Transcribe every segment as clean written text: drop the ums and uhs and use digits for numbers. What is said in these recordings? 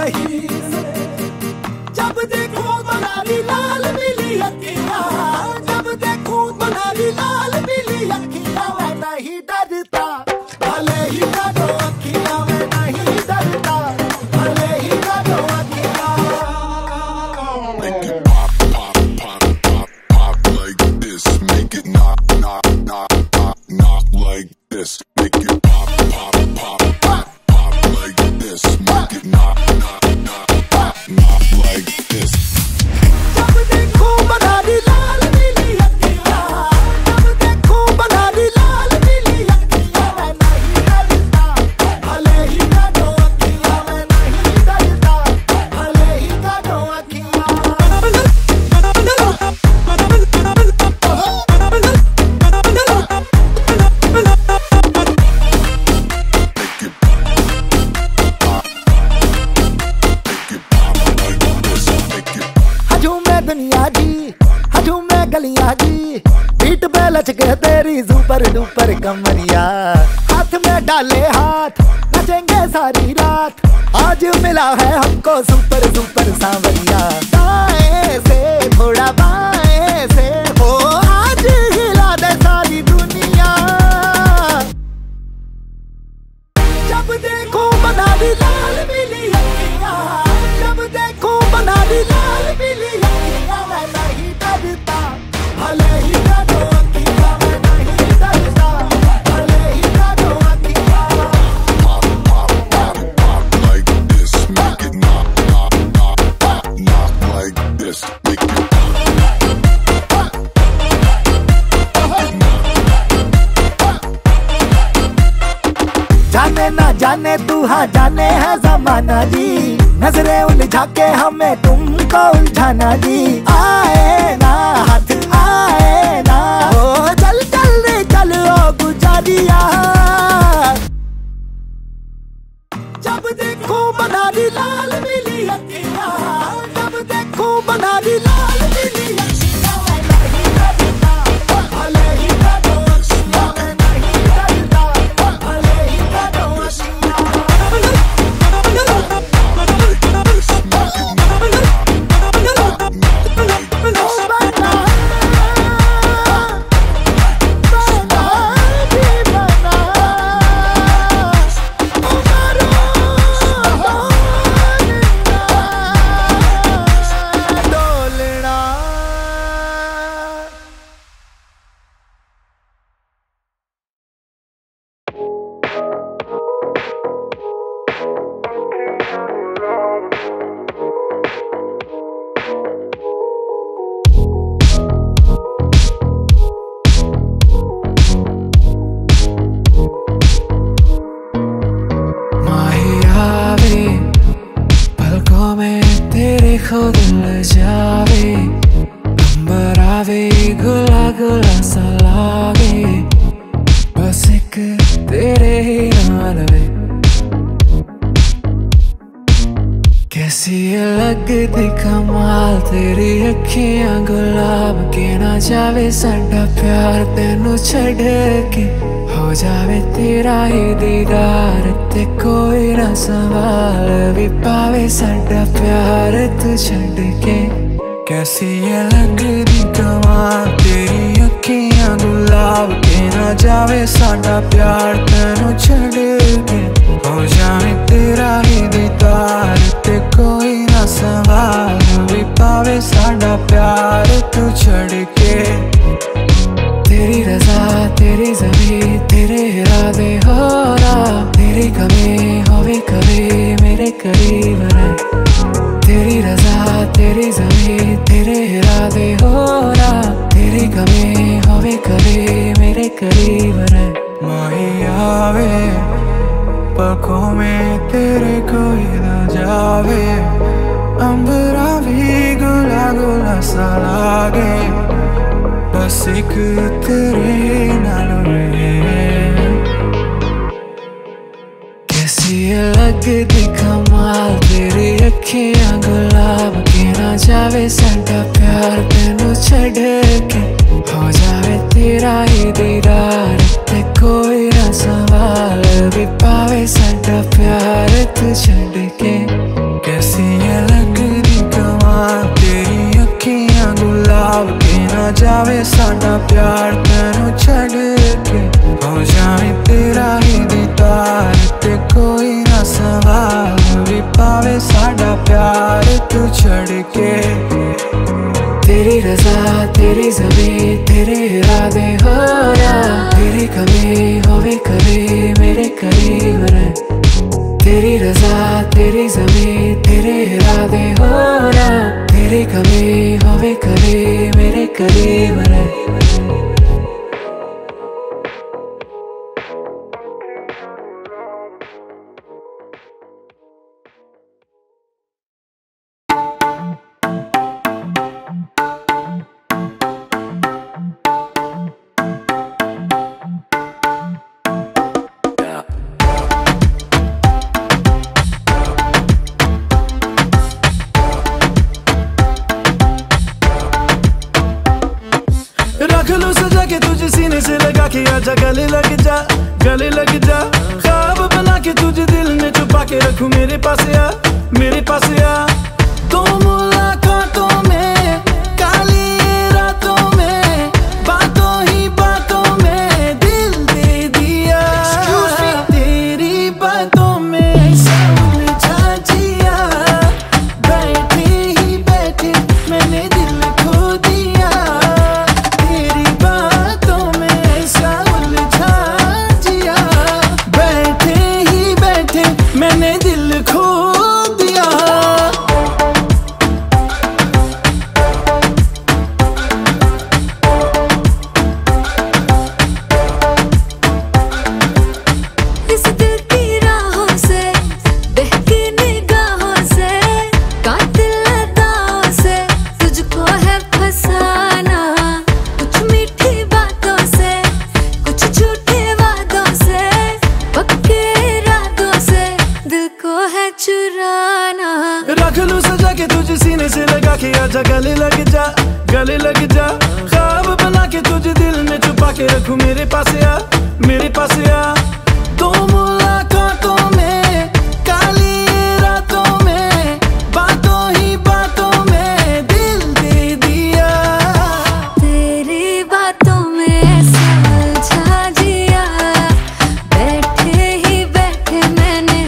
सही से जब देखो बनारी लाल मिली अखियां, जब देखो बनारी लाल मिली अखियां, मैं नहीं डरता भले ही डरो अखियां, मैं नहीं डरता भले ही डरो अखियां। दुनिया जी हजू मैं गलियां जी, पीठ पे लचके तेरी सुपर डुपर कमरिया, हाथ में डाले हाथ नचेंगे सारी रात, आज मिला है हमको सुपर सुपर सांवरिया। दाएं से थोड़ा बाएं से हो, आज हिला दे सारी दुनिया, जब देखो बनारी लाल मिली अखियां, जब देखो बनारी लाल मिली जाने तू हाँ जाने है जमाना जी, नजरें उलझा के हमें तुमको उलझाना जी, आए ना हाथ आए ना ओ चल चल रे चल ओ गुजारिया, जब देखो बनारी लाल मिली अखियां, जब देखो बनारी लाल मिली अखियां। अखियां गुलाब के ना जावे साडा प्यार, तेनू छड़ के हो जावे तेरा ही दीदार, ते कोई ना सवाल भी पावे साडा प्यार तू छड़ के। कैसी ये लगदी कमाल तेरी अखियां गुलाब के ना जावे साडा प्यार, तेनू छड़ के हो जावे तेरा ही दीदार, ते कोई ना सवाल भी पावे साडा प्यार तू छड़ के। तेरी रजा तेरी जमीन तेरे इरादे हो रहा, तेरी कमी होवे कभी मेरे करीब रहे, तेरी रजा तेरी जमीन तेरे इरादे हो रहा, तेरी कमी होवे कभी मेरे करीब रहे। माही आवे पलकों में तेरे कोई ना जावे, अंबरा भी गुला गुला सा लागे, बस एक तेरे नाल रहे। कैसी लगदी कमाल तेरी अखियां गुलाब के ना जावे साडा प्यार, तेनू छड़ के हो जावे तेरा ही दीदार, ते कोई ना सवाल भी पावे साडा प्यार तू छड़ के। आवे साडा प्यार तेनू छड़ के, हो जाए तेरा ही दीदार ते कोई ना सवाल भी पावे साडा प्यार तू छड़ के। तेरी रजा तेरी जबी तेरे इरादे हो ना, तेरी कमी होवे कभी मेरे करीब रह। तेरी रजा तेरी जबी तेरे इरादे हो ना, तेरी कमी होवे कभी मेरे करीब रह। आजा गले लग जा गले लग जा, ख्वाब बना के तुझे दिल में छुपा के रखूं, मेरे पास आ मेरे पास आ। तो मुलाकातों में काली रातों में बातों में दिल दे दिया, तेरी बातों में समझा जिया, बैठे ही बैठे मैंने दिल खो दिया, तेरी मैंने दिल खो दिया। इस दिल की राहों से बहकी निगाहों से कातिल अदाओं से तुझको है फसाना, कुछ मीठी बातों से कुछ झूठे वादों से पक्के इरादों से दिल को है चुराना। रख लूं सजा के तुझे सीने से लगा के, आजा गले लग जा गले लग जा, ख्वाब बना के तुझे दिल में छुपा के रखूं, मेरे पास आ मेरे पास आ। तो मुलाकातों में काली रातों में बातों में दिल दे दिया, तेरी बातों में समझा जिया, बैठे ही बैठे मैंने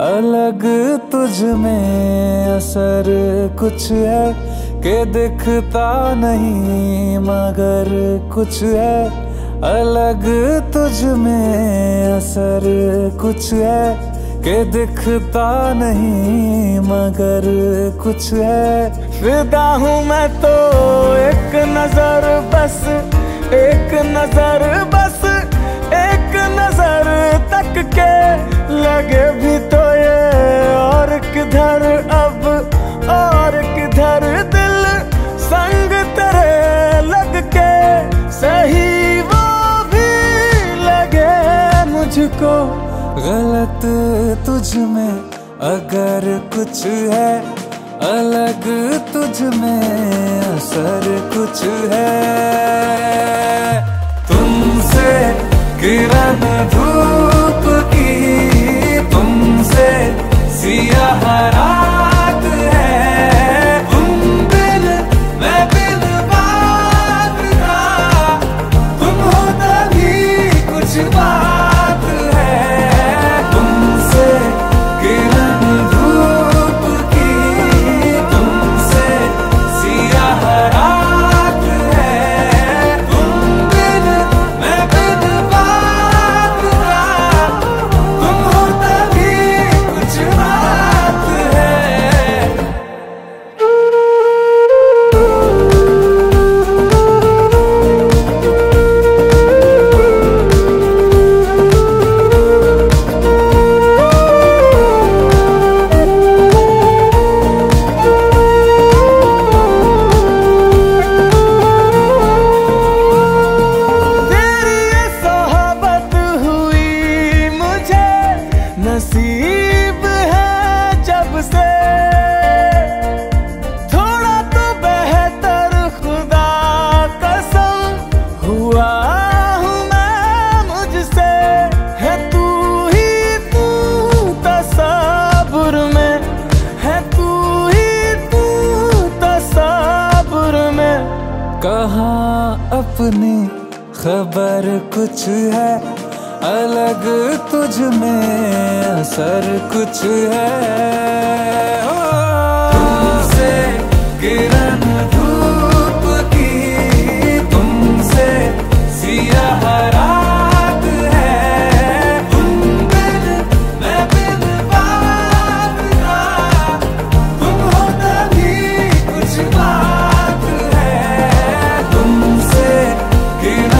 अलग तुझ में असर कुछ है के दिखता नहीं मगर कुछ है, अलग तुझ में असर कुछ है के दिखता नहीं मगर कुछ है। फिदा हूँ मैं तो एक नजर बस एक नजर बस एक नजर तक के, लगे भी तो ये और किधर अब और किधर दिल संग तेरे लग के, सही वो भी लगे मुझको गलत तुझ में अगर कुछ है, अलग तुझ में असर कुछ है। तुमसे किरण धूप की तुमसे सियाह रात है, तुम बिन मैं बिन बात का तुम हो तभी कुछ बात है। तुमसे किरण धूप की तुमसे सियाह रात है, तुम बिन मैं बिन बात का नसीब है जब से थोड़ा तो बेहतर खुदा कसम हुआ हूँ मैं, मुझसे है तू ही तू, तसव्वुर में है तू ही तू, तसव्वुर में। कहाँ अपनी खबर कुछ है, अलग तुझ में असर कुछ है। तुमसे किरण धूप की, तुमसे सियाह रात है, तुम बिन मैं बिन बात का, तुम हो तभी कुछ बात है। तुमसे किरण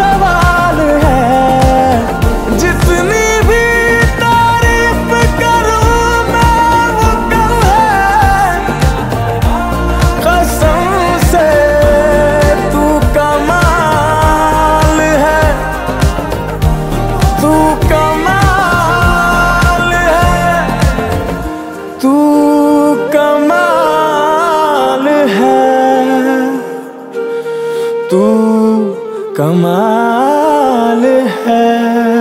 सवाल है। जितनी भी तारीफ करूं मैं वो कम है, कसम से तू कमाल है, तू कमाल है, तू कमाल है, तू कमाल है।